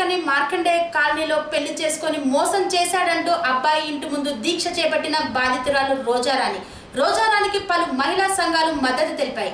పక్కనే మార్కండే కాలనీలో పెళ్లి చేసుకొని మోసం చేశాడంటూ అబ్బాయి ఇంటి ముందు దీక్ష చేపట్టిన బాధితురాలు రోజారాణి. రోజారాణికి పలు మహిళా సంఘాలు మద్దతు తెలిపాయి.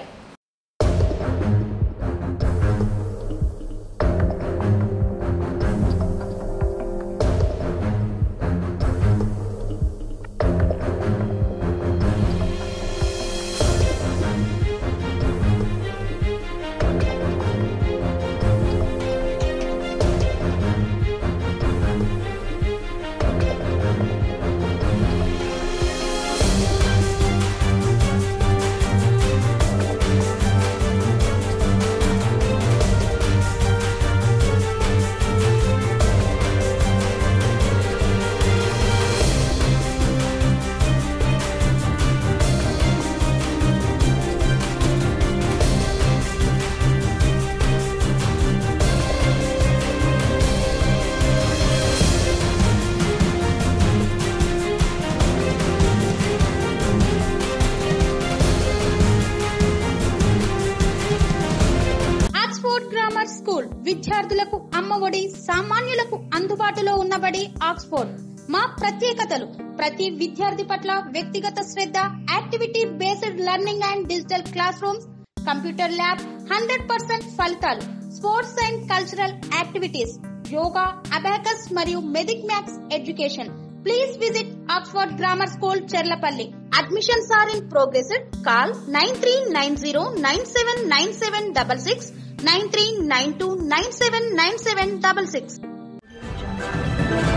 స్కూల్ విద్యార్థులకు అమ్మఒడి సామాన్యులకు అందుబాటులో ఉన్నబడి ఆక్స్ఫోర్డ్ మా ప్రత్యేకతలు ప్రతి విద్యార్థి పట్ల వ్యక్తిగత శ్రద్ధ, activity based learning and digital class rooms, computer lab, 100% ఫలితాలు, sports and cultural activities, yoga, abacus మరియు మెదిక్ maths education. Please visit Oxford grammar school, Cherlapalli. Admissions are in progress. Call 9390979766 9392979766.